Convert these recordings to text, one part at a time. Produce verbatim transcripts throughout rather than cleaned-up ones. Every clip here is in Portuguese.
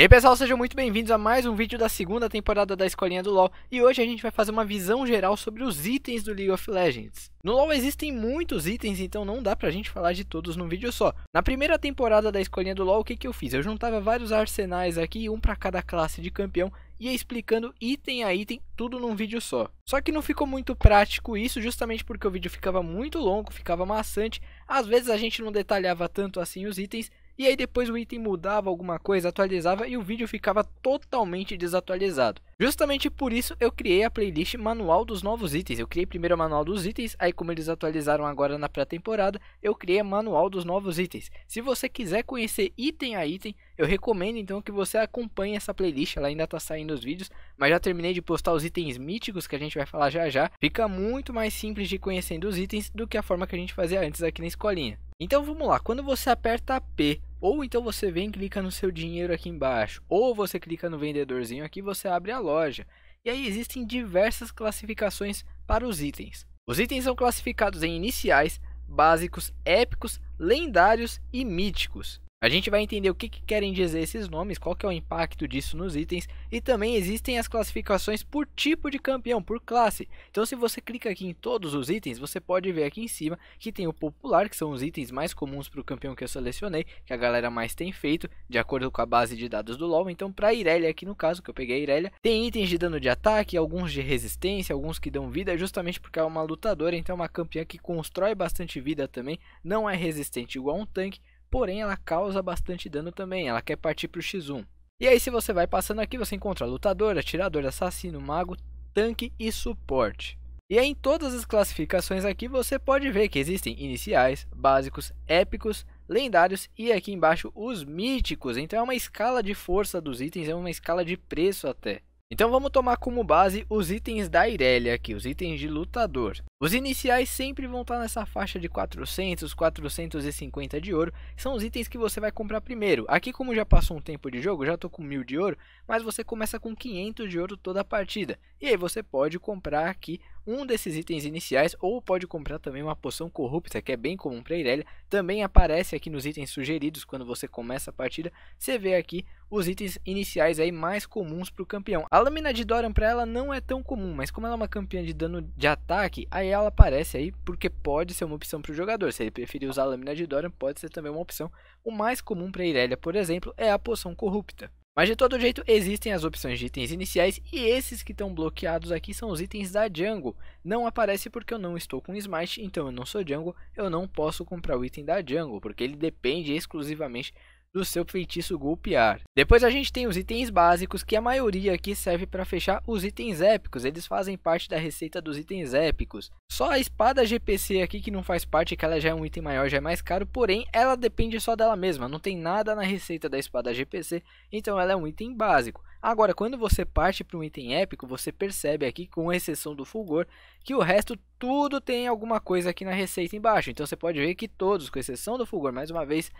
E aí pessoal, sejam muito bem-vindos a mais um vídeo da segunda temporada da Escolinha do LoL. E hoje a gente vai fazer uma visão geral sobre os itens do League of Legends. No LoL existem muitos itens, então não dá pra gente falar de todos num vídeo só. Na primeira temporada da Escolinha do LoL, o que que eu fiz? Eu juntava vários arsenais aqui, um pra cada classe de campeão, e ia explicando item a item, tudo num vídeo só. Só que não ficou muito prático isso, justamente porque o vídeo ficava muito longo, ficava maçante. Às vezes a gente não detalhava tanto assim os itens, e aí depois o item mudava alguma coisa, atualizava e o vídeo ficava totalmente desatualizado. Justamente por isso eu criei a playlist Manual dos Novos Itens. Eu criei primeiro o Manual dos Itens, aí como eles atualizaram agora na pré-temporada, eu criei a Manual dos Novos Itens. Se você quiser conhecer item a item, eu recomendo então que você acompanhe essa playlist. Ela ainda está saindo os vídeos, mas já terminei de postar os itens míticos que a gente vai falar já já. Fica muito mais simples de conhecendo os itens do que a forma que a gente fazia antes aqui na escolinha. Então vamos lá, quando você aperta P, ou então você vem e clica no seu dinheiro aqui embaixo, ou você clica no vendedorzinho aqui, você abre a loja. E aí existem diversas classificações para os itens. Os itens são classificados em iniciais, básicos, épicos, lendários e míticos. A gente vai entender o que, que querem dizer esses nomes, qual que é o impacto disso nos itens. E também existem as classificações por tipo de campeão, por classe. Então se você clica aqui em todos os itens, você pode ver aqui em cima que tem o popular, que são os itens mais comuns para o campeão que eu selecionei, que a galera mais tem feito, de acordo com a base de dados do LoL. Então para Irelia aqui no caso, que eu peguei a Irelia, tem itens de dano de ataque, alguns de resistência, alguns que dão vida, justamente porque é uma lutadora. Então é uma campeã que constrói bastante vida também, não é resistente igual a um tanque, porém ela causa bastante dano também, ela quer partir para o xis um. E aí se você vai passando aqui, você encontra lutador, atirador, assassino, mago, tanque e suporte. E aí em todas as classificações aqui você pode ver que existem iniciais, básicos, épicos, lendários e aqui embaixo os míticos. Então é uma escala de força dos itens, é uma escala de preço até. Então vamos tomar como base os itens da Irelia aqui, os itens de lutador. Os iniciais sempre vão estar nessa faixa de quatrocentos, quatrocentos e cinquenta de ouro. São os itens que você vai comprar primeiro. Aqui como já passou um tempo de jogo, já estou com mil de ouro, mas você começa com quinhentos de ouro toda a partida. E aí você pode comprar aqui um desses itens iniciais, ou pode comprar também uma poção corrupta, que é bem comum para Irelia. Também aparece aqui nos itens sugeridos quando você começa a partida. Você vê aqui os itens iniciais aí mais comuns para o campeão. A Lâmina de Dorian para ela não é tão comum, mas como ela é uma campeã de dano de ataque, aí ela aparece aí porque pode ser uma opção para o jogador. Se ele preferir usar a Lâmina de Dorian, pode ser também uma opção. O mais comum para Irelia, por exemplo, é a poção corrupta. Mas de todo jeito existem as opções de itens iniciais, e esses que estão bloqueados aqui são os itens da jungle. Não aparece porque eu não estou com Smite, então eu não sou jungle, eu não posso comprar o item da jungle, porque ele depende exclusivamente do seu feitiço golpear. Depois a gente tem os itens básicos, que a maioria aqui serve para fechar os itens épicos. Eles fazem parte da receita dos itens épicos. Só a espada G P C aqui que não faz parte, que ela já é um item maior, já é mais caro, porém ela depende só dela mesma, não tem nada na receita da espada G P C, então ela é um item básico. Agora, quando você parte para um item épico, você percebe aqui, com exceção do Fulgor, que o resto tudo tem alguma coisa aqui na receita embaixo. Então você pode ver que todos, com exceção do Fulgor, mais uma vez,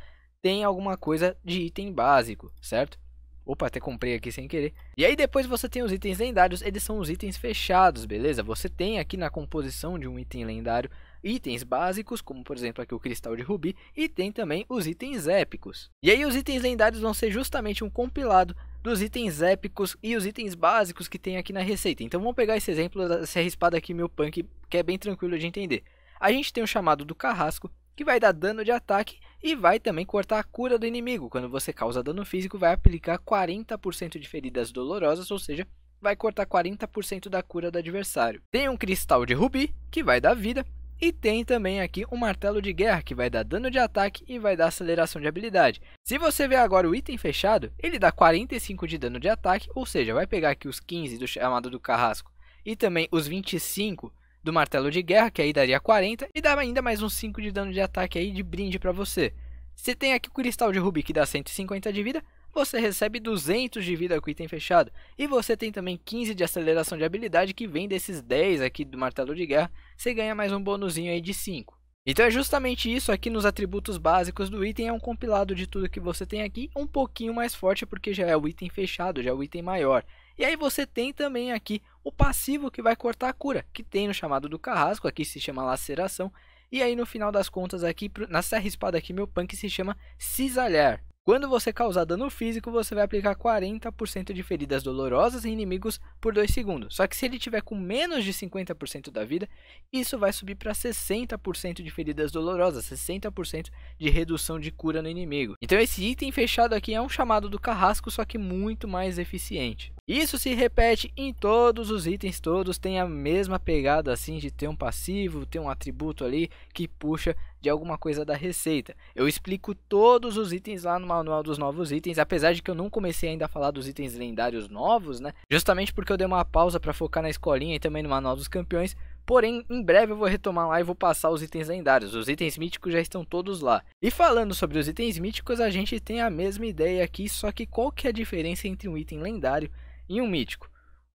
tem alguma coisa de item básico, certo? Opa, até comprei aqui sem querer. E aí depois você tem os itens lendários, eles são os itens fechados, beleza? Você tem aqui na composição de um item lendário itens básicos, como por exemplo aqui o Cristal de Rubi, e tem também os itens épicos. E aí os itens lendários vão ser justamente um compilado dos itens épicos e os itens básicos que tem aqui na receita. Então vamos pegar esse exemplo da Serra Espada aqui, meu punk, que é bem tranquilo de entender. A gente tem o Chamado do Carrasco, que vai dar dano de ataque e vai também cortar a cura do inimigo. Quando você causa dano físico, vai aplicar quarenta por cento de feridas dolorosas, ou seja, vai cortar quarenta por cento da cura do adversário. Tem um Cristal de Rubi, que vai dar vida, e tem também aqui um Martelo de Guerra, que vai dar dano de ataque e vai dar aceleração de habilidade. Se você ver agora o item fechado, ele dá quarenta e cinco de dano de ataque, ou seja, vai pegar aqui os quinze do Chamado do Carrasco e também os vinte e cinco do Martelo de Guerra, que aí daria quarenta, e dá ainda mais uns cinco de dano de ataque aí de brinde pra você. Você tem aqui o Cristal de Rubi, que dá cento e cinquenta de vida, você recebe duzentos de vida com o item fechado. E você tem também quinze de aceleração de habilidade, que vem desses dez aqui do Martelo de Guerra, você ganha mais um bonuzinho aí de cinco. Então é justamente isso aqui nos atributos básicos do item, é um compilado de tudo que você tem aqui, um pouquinho mais forte porque já é o item fechado, já é o item maior. E aí você tem também aqui o passivo que vai cortar a cura, que tem no Chamado do Carrasco, aqui se chama Laceração. E aí no final das contas aqui, na Serra Espada aqui, meu punk, se chama Cisalhar. Quando você causar dano físico, você vai aplicar quarenta por cento de feridas dolorosas em inimigos por dois segundos. Só que se ele tiver com menos de cinquenta por cento da vida, isso vai subir para sessenta por cento de feridas dolorosas, sessenta por cento de redução de cura no inimigo. Então esse item fechado aqui é um chamado do carrasco, só que muito mais eficiente. Isso se repete em todos os itens, todos têm a mesma pegada assim de ter um passivo, ter um atributo ali que puxa de alguma coisa da receita. Eu explico todos os itens lá no Manual dos Novos Itens, apesar de que eu não comecei ainda a falar dos itens lendários novos, né? Justamente porque eu dei uma pausa para focar na escolinha e também no Manual dos Campeões. Porém, em breve eu vou retomar lá e vou passar os itens lendários. Os itens míticos já estão todos lá. E falando sobre os itens míticos, a gente tem a mesma ideia aqui, só que qual que é a diferença entre um item lendário e um mítico?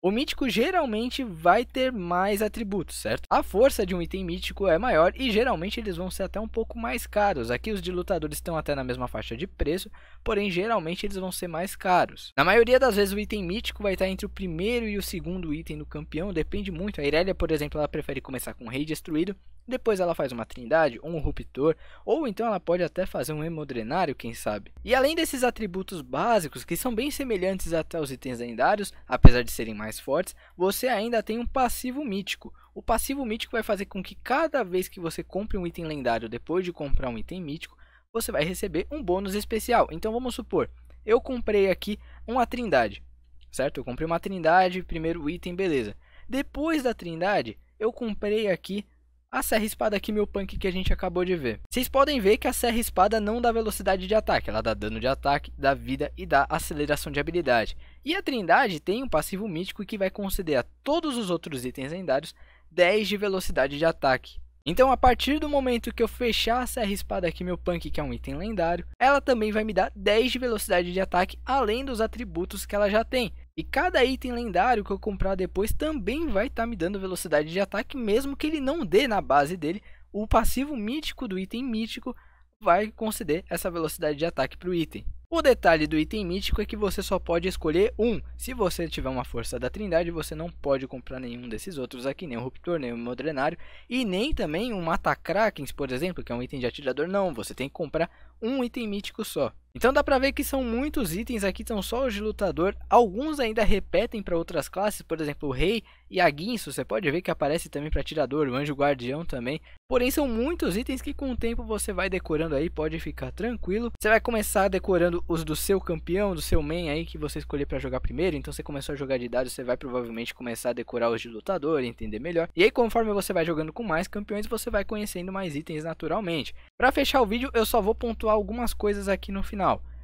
O mítico geralmente vai ter mais atributos, certo? A força de um item mítico é maior e geralmente eles vão ser até um pouco mais caros. Aqui os de lutadores estão até na mesma faixa de preço, porém geralmente eles vão ser mais caros. Na maioria das vezes o item mítico vai estar entre o primeiro e o segundo item do campeão, depende muito. A Irelia, por exemplo, ela prefere começar com o Rei Destruído, depois ela faz uma Trindade, um Ruptor, ou então ela pode até fazer um Hemodrenário, quem sabe. E além desses atributos básicos, que são bem semelhantes até aos itens lendários, apesar de serem mais fortes, você ainda tem um passivo mítico. O passivo mítico vai fazer com que cada vez que você compre um item lendário, depois de comprar um item mítico, você vai receber um bônus especial. Então vamos supor, eu comprei aqui uma Trindade, certo? Eu comprei uma Trindade, primeiro item, beleza. Depois da Trindade, eu comprei aqui a Serra Espada, aqui meu punk que a gente acabou de ver. Vocês podem ver que a Serra Espada não dá velocidade de ataque, ela dá dano de ataque, dá vida e dá aceleração de habilidade. E a Trindade tem um passivo mítico que vai conceder a todos os outros itens lendários dez de velocidade de ataque. Então a partir do momento que eu fechar a Serra Espada aqui meu punk, que é um item lendário, ela também vai me dar dez de velocidade de ataque, além dos atributos que ela já tem. E cada item lendário que eu comprar depois também vai estar tá me dando velocidade de ataque, mesmo que ele não dê na base dele. O passivo mítico do item mítico vai conceder essa velocidade de ataque para o item. O detalhe do item mítico é que você só pode escolher um. Se você tiver uma força da Trindade, você não pode comprar nenhum desses outros aqui, nem o Ruptor, nem o Modernário, e nem também um Mata Krakens, por exemplo, que é um item de atirador. Não, você tem que comprar um item mítico só. Então dá pra ver que são muitos itens aqui, são só os de lutador. Alguns ainda repetem para outras classes, por exemplo, o Rei e a Guinso. Você pode ver que aparece também para atirador, o Anjo Guardião também. Porém, são muitos itens que com o tempo você vai decorando aí, pode ficar tranquilo. Você vai começar decorando os do seu campeão, do seu main aí que você escolher para jogar primeiro. Então você começou a jogar de idade, você vai provavelmente começar a decorar os de lutador, entender melhor. E aí conforme você vai jogando com mais campeões, você vai conhecendo mais itens naturalmente. Para fechar o vídeo, eu só vou pontuar algumas coisas aqui no final.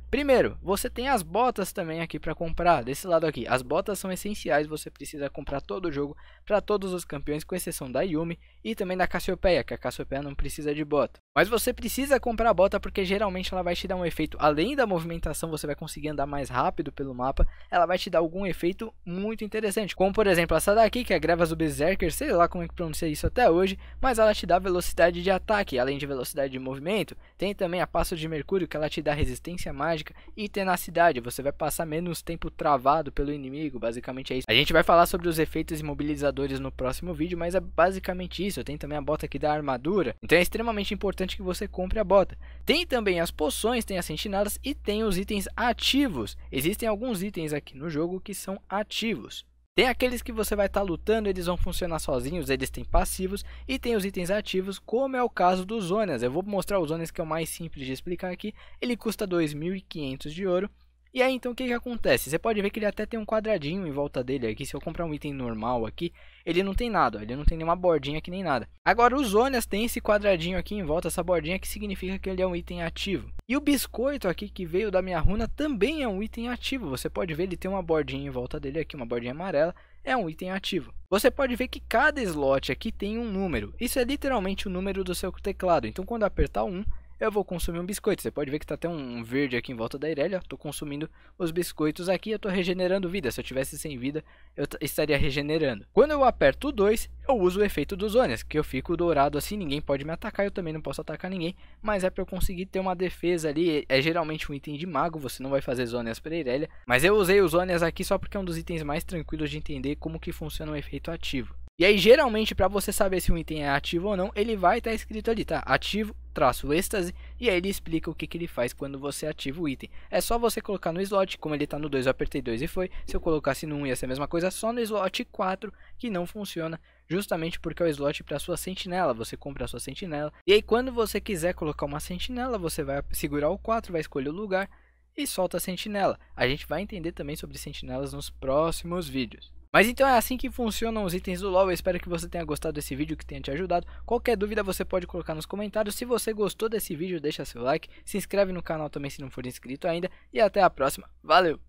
Primeiro, você tem as botas também aqui para comprar, desse lado aqui. As botas são essenciais, você precisa comprar todo o jogo para todos os campeões, com exceção da Yumi e também da Cassiopeia, que a Cassiopeia não precisa de bota. Mas você precisa comprar a bota porque geralmente ela vai te dar um efeito, além da movimentação, você vai conseguir andar mais rápido pelo mapa, ela vai te dar algum efeito muito interessante. Como por exemplo essa daqui, que é a Grevas do Berserker, sei lá como é que pronuncia isso até hoje, mas ela te dá velocidade de ataque, além de velocidade de movimento. Tem também a Poção de Mercúrio, que ela te dá resistência mágica e tenacidade, você vai passar menos tempo travado pelo inimigo, basicamente é isso. A gente vai falar sobre os efeitos imobilizadores no próximo vídeo, mas é basicamente isso. Tem também a bota aqui da armadura, então é extremamente importante que você compre a bota. Tem também as poções, tem as sentinelas e tem os itens ativos. Existem alguns itens aqui no jogo que são ativos. Tem aqueles que você vai estar lutando, eles vão funcionar sozinhos, eles têm passivos, e tem os itens ativos, como é o caso dos Zhonya's. Eu vou mostrar os Zhonya's, que é o mais simples de explicar aqui. Ele custa dois mil e quinhentos de ouro. E aí então o que, que acontece? Você pode ver que ele até tem um quadradinho em volta dele aqui. Se eu comprar um item normal aqui, ele não tem nada, ó, ele não tem nenhuma bordinha aqui nem nada. Agora os Zhonya's tem esse quadradinho aqui em volta, essa bordinha, que significa que ele é um item ativo. E o biscoito aqui que veio da minha runa também é um item ativo. Você pode ver, ele tem uma bordinha em volta dele aqui, uma bordinha amarela, é um item ativo. Você pode ver que cada slot aqui tem um número. Isso é literalmente o número do seu teclado, então quando apertar um, eu vou consumir um biscoito. Você pode ver que tá até um verde aqui em volta da Irelia. Tô consumindo os biscoitos aqui. Eu tô regenerando vida. Se eu tivesse sem vida, eu estaria regenerando. Quando eu aperto o dois, eu uso o efeito dos Zhonya's, que eu fico dourado assim. Ninguém pode me atacar. Eu também não posso atacar ninguém. Mas é pra eu conseguir ter uma defesa ali. É geralmente um item de mago. Você não vai fazer Zhonya's pra Irelia. Mas eu usei os Zhonya's aqui só porque é um dos itens mais tranquilos de entender como que funciona o efeito ativo. E aí, geralmente, para você saber se um item é ativo ou não, ele vai estar tá escrito ali, tá? Ativo, traço, êxtase, e aí ele explica o que, que ele faz quando você ativa o item. É só você colocar no slot, como ele tá no dois, eu apertei dois e foi. Se eu colocasse no um ia ser a mesma coisa, só no slot quatro, que não funciona, justamente porque é o slot para sua sentinela. Você compra a sua sentinela, e aí quando você quiser colocar uma sentinela, você vai segurar o quatro, vai escolher o lugar e solta a sentinela. A gente vai entender também sobre sentinelas nos próximos vídeos. Mas então é assim que funcionam os itens do LoL. Eu espero que você tenha gostado desse vídeo, que tenha te ajudado. Qualquer dúvida você pode colocar nos comentários. Se você gostou desse vídeo, deixa seu like. Se inscreve no canal também se não for inscrito ainda. E até a próxima. Valeu!